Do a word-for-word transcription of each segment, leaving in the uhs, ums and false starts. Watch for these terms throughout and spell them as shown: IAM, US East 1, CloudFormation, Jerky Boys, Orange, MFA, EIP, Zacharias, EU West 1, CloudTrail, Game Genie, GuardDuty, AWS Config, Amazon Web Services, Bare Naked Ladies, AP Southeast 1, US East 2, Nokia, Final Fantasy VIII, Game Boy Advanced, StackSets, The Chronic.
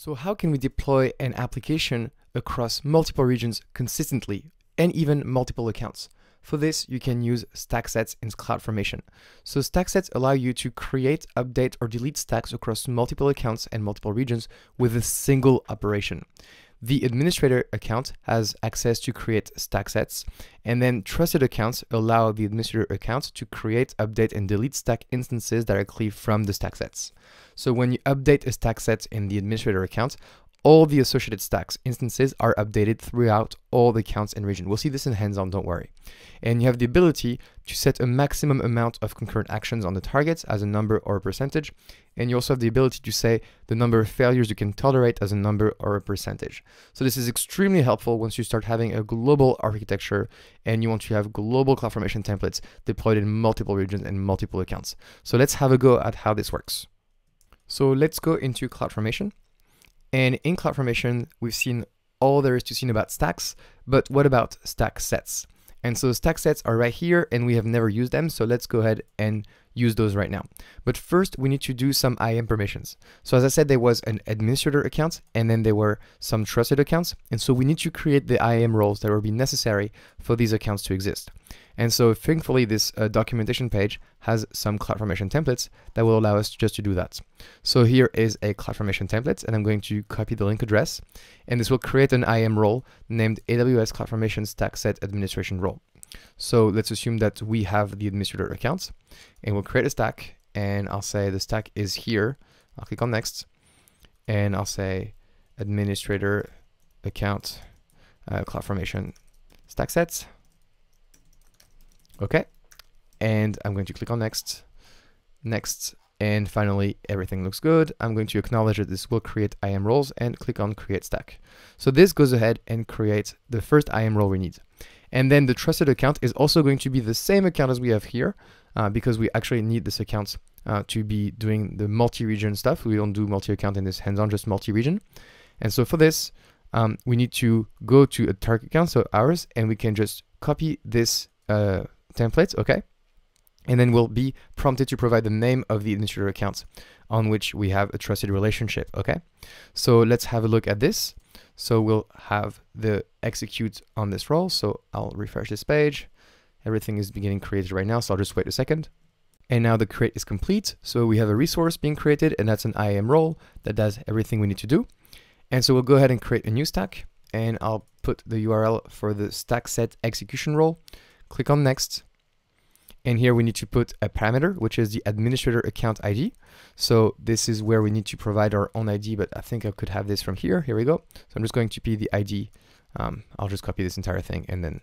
So how can we deploy an application across multiple regions consistently and even multiple accounts? For this, you can use stack sets in CloudFormation. So stack sets allow you to create, update, or delete stacks across multiple accounts and multiple regions with a single operation. The administrator account has access to create stack sets, and then trusted accounts allow the administrator account to create, update, and delete stack instances directly from the stack sets. So when you update a stack set in the administrator account, all the associated stacks instances are updated throughout all the accounts and region. We'll see this in hands-on, don't worry. And you have the ability to set a maximum amount of concurrent actions on the targets as a number or a percentage. And you also have the ability to say the number of failures you can tolerate as a number or a percentage. So this is extremely helpful once you start having a global architecture and you want to have global CloudFormation templates deployed in multiple regions and multiple accounts. So let's have a go at how this works. So let's go into CloudFormation. And in CloudFormation, we've seen all there is to see about stacks, but what about stack sets? And so stack sets are right here and we have never used them. So let's go ahead and use those right now. But first we need to do some I A M permissions. So as I said, there was an administrator account and then there were some trusted accounts. And so we need to create the I A M roles that will be necessary for these accounts to exist. And so thankfully this uh, documentation page has some CloudFormation templates that will allow us just to do that. So here is a CloudFormation template and I'm going to copy the link address and this will create an I A M role named A W S CloudFormation Stack Set Administration Role. So let's assume that we have the administrator accounts and we'll create a stack and I'll say the stack is here. I'll click on next and I'll say administrator account uh, CloudFormation stack sets. Okay, and I'm going to click on next, next, and finally everything looks good. I'm going to acknowledge that this will create I A M roles and click on create stack. So this goes ahead and creates the first I A M role we need. And then the trusted account is also going to be the same account as we have here uh, because we actually need this account uh, to be doing the multi-region stuff. We don't do multi-account in this hands-on, just multi-region. And so for this, um, we need to go to a target account, so ours, and we can just copy this uh, template, okay? And then we'll be prompted to provide the name of the administrator account on which we have a trusted relationship, okay? So let's have a look at this. So we'll have the execute on this role. So I'll refresh this page. Everything is beginning created right now, so I'll just wait a second. And now the create is complete. So we have a resource being created and that's an I A M role that does everything we need to do. And so we'll go ahead and create a new stack and I'll put the U R L for the stack set execution role. Click on next. And here we need to put a parameter, which is the administrator account I D. So this is where we need to provide our own I D, but I think I could have this from here. Here we go. So I'm just going to be the I D. Um, I'll just copy this entire thing and then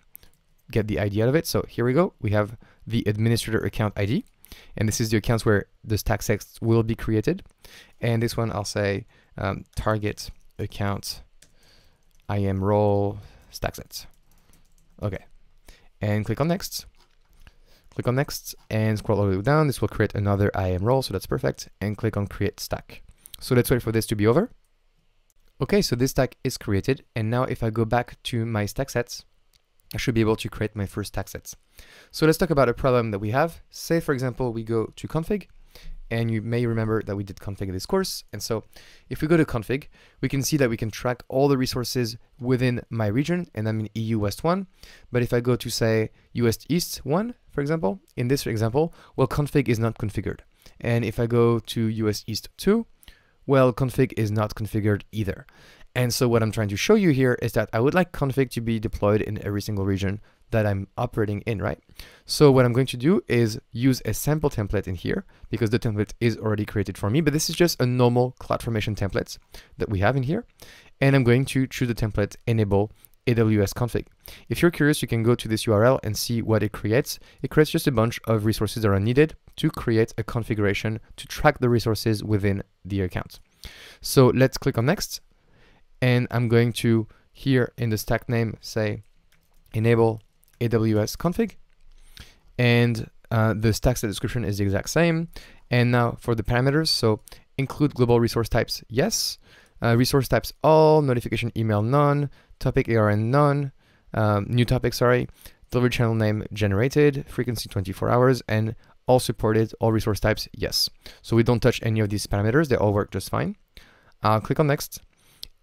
get the I D out of it. So here we go. We have the administrator account I D. And this is the accounts where the stack sets will be created. And this one I'll say um, target account I A M role stack sets. Okay. And click on next. Click on next and scroll all the way down. This will create another I A M role, so that's perfect. And click on create stack. So let's wait for this to be over. Okay, so this stack is created. And now if I go back to my stack sets, I should be able to create my first stack sets. So let's talk about a problem that we have. Say, for example, we go to config. And you may remember that we did config in this course. And so if we go to config, we can see that we can track all the resources within my region, and I'm in E U West one. But if I go to say U S East one, for example, in this example, well, config is not configured. And if I go to U S East two, well, config is not configured either. And so what I'm trying to show you here is that I would like config to be deployed in every single region that I'm operating in, right? So what I'm going to do is use a sample template in here because the template is already created for me, but this is just a normal CloudFormation template that we have in here. And I'm going to choose the template enable A W S config. If you're curious, you can go to this U R L and see what it creates. It creates just a bunch of resources that are needed to create a configuration to track the resources within the account. So let's click on next. And I'm going to here in the stack name, say enable A W S config. And uh, the stack set description is the exact same. And now for the parameters, so include global resource types, yes. Uh, resource types all, notification email none, topic A R N none, um, new topic, sorry, delivery channel name generated, frequency twenty-four hours, and all supported, all resource types, yes. So we don't touch any of these parameters, they all work just fine. I'll click on next.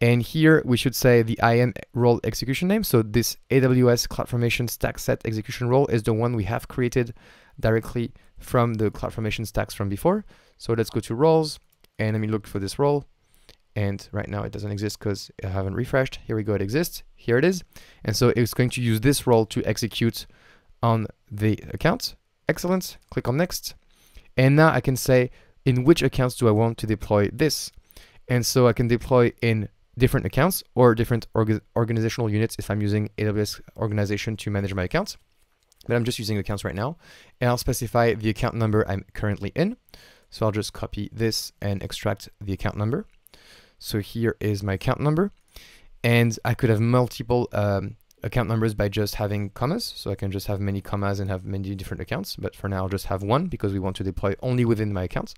And here we should say the I A M role execution name. So this A W S CloudFormation stack set execution role is the one we have created directly from the CloudFormation stacks from before. So let's go to roles and let me look for this role. And right now it doesn't exist because I haven't refreshed. Here we go, it exists. Here it is. And so it's going to use this role to execute on the account. Excellent. Click on next. And now I can say, in which accounts do I want to deploy this? And so I can deploy in different accounts or different org organizational units if I'm using A W S organization to manage my accounts. But I'm just using accounts right now. And I'll specify the account number I'm currently in. So I'll just copy this and extract the account number. So here is my account number. And I could have multiple um, account numbers by just having commas. So I can just have many commas and have many different accounts. But for now, I'll just have one because we want to deploy only within my accounts.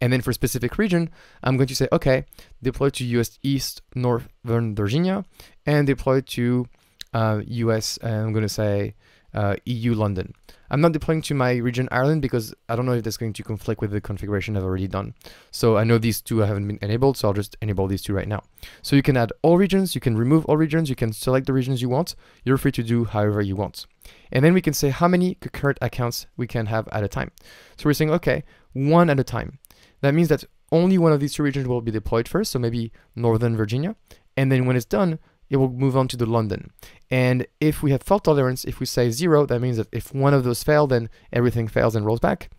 And then for specific region, I'm going to say, okay, deploy to U S East, Northern Virginia, and deploy to uh, U S, uh, I'm going to say uh, E U London. I'm not deploying to my region Ireland because I don't know if that's going to conflict with the configuration I've already done. So I know these two haven't been enabled, so I'll just enable these two right now. So you can add all regions, you can remove all regions, you can select the regions you want. You're free to do however you want. And then we can say how many concurrent accounts we can have at a time. So we're saying, okay, one at a time. That means that only one of these two regions will be deployed first, so maybe Northern Virginia, and then when it's done, it will move on to the London. And if we have fault tolerance, if we say zero, that means that if one of those fail, then everything fails and rolls back.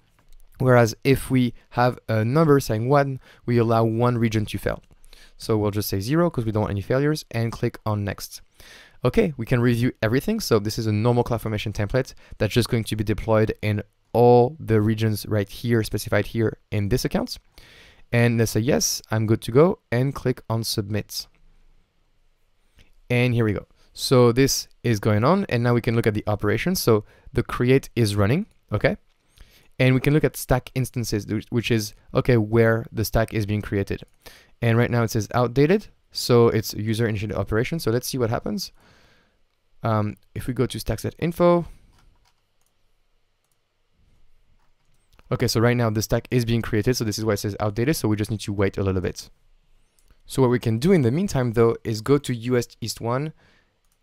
Whereas if we have a number saying one, we allow one region to fail. So we'll just say zero because we don't want any failures and click on next. Okay, we can review everything. So this is a normal CloudFormation template that's just going to be deployed in all the regions right here, specified here in this account. And let's say yes, I'm good to go and click on submit. And here we go. So this is going on, and now we can look at the operations. So the create is running, okay? And we can look at stack instances, which is, okay, where the stack is being created. And right now it says outdated, so it's user-initiated operation. So let's see what happens. Um, if we go to stack set info, okay, so right now the stack is being created, so this is why it says outdated, so we just need to wait a little bit. So what we can do in the meantime, though, is go to U S East one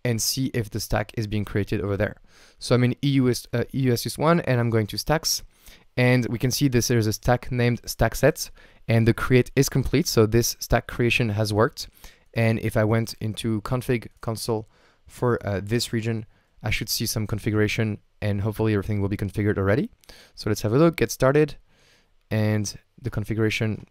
and see if the stack is being created over there. So I'm in E U West, uh, U S East one, and I'm going to stacks, and we can see this, there's a stack named stack sets, and the create is complete, so this stack creation has worked. And if I went into config console for uh, this region, I should see some configuration, and hopefully everything will be configured already. So let's have a look, get started. And the configuration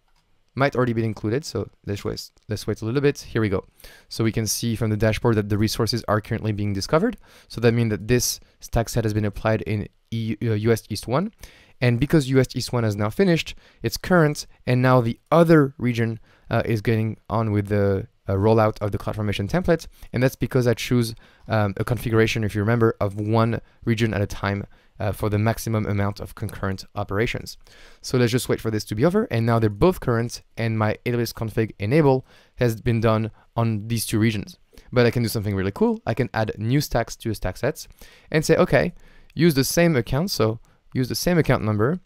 might already be included, so let's wait, let's wait a little bit. Here we go. So we can see from the dashboard that the resources are currently being discovered. So that means that this stack set has been applied in U S East one. And because U S East one has now finished, it's current, and now the other region uh, is getting on with the uh, rollout of the CloudFormation template, and that's because I choose um, a configuration, if you remember, of one region at a time uh, for the maximum amount of concurrent operations. So let's just wait for this to be over, and now they're both current, and my A W S config enable has been done on these two regions. But I can do something really cool. I can add new stacks to stack sets and say, okay, use the same account, so use the same account number,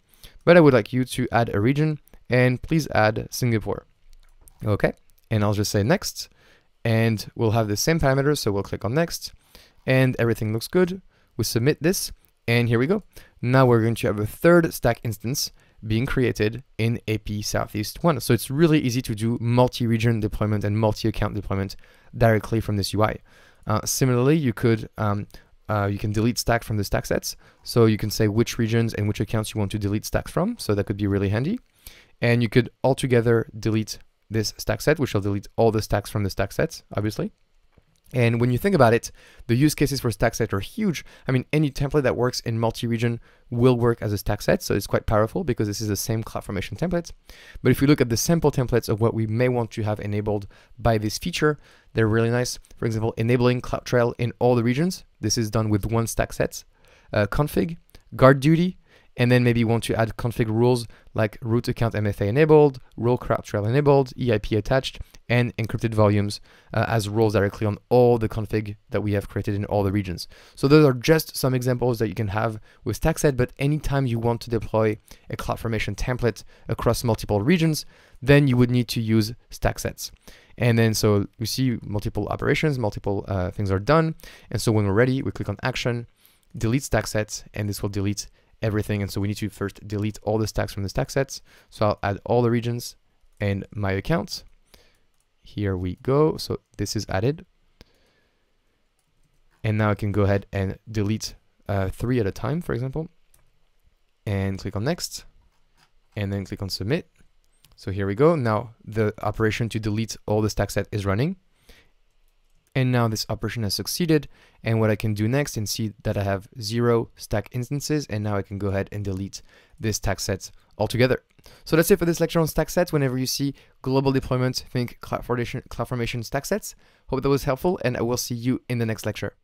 but I would like you to add a region, and please add Singapore. Okay, and I'll just say next, and we'll have the same parameters, so we'll click on next, and everything looks good. We submit this, and here we go. Now we're going to have a third stack instance being created in A P Southeast one. So it's really easy to do multi-region deployment and multi-account deployment directly from this U I. Uh, similarly, you could um, Uh, you can delete stack from the stack sets. So you can say which regions and which accounts you want to delete stacks from. So that could be really handy. And you could altogether delete this stack set, which will delete all the stacks from the stack sets, obviously. And when you think about it, the use cases for stack set are huge. I mean, any template that works in multi-region will work as a stack set. So it's quite powerful because this is the same CloudFormation template. But if you look at the sample templates of what we may want to have enabled by this feature, they're really nice. For example, enabling CloudTrail in all the regions. This is done with one stack set. Uh, config, GuardDuty, And then maybe you want to add config rules like root account M F A enabled, role CloudTrail enabled, E I P attached, and encrypted volumes uh, as roles directly on all the config that we have created in all the regions. So those are just some examples that you can have with TaxEd, but anytime you want to deploy a CloudFormation template across multiple regions, then you would need to use stack sets. And then so you see multiple operations, multiple uh, things are done. And so when we're ready, we click on action, delete stack sets, and this will delete everything. And so we need to first delete all the stacks from the stack sets. So I'll add all the regions and my accounts. Here we go. So this is added. And now I can go ahead and delete uh, three at a time, for example, and click on next, and then click on submit. So here we go. Now the operation to delete all the stack set is running. And now this operation has succeeded. And what I can do next and see that I have zero stack instances. And now I can go ahead and delete this stack set altogether. So that's it for this lecture on stack sets. Whenever you see global deployment, think CloudFormation, CloudFormation stack sets. Hope that was helpful, and I will see you in the next lecture.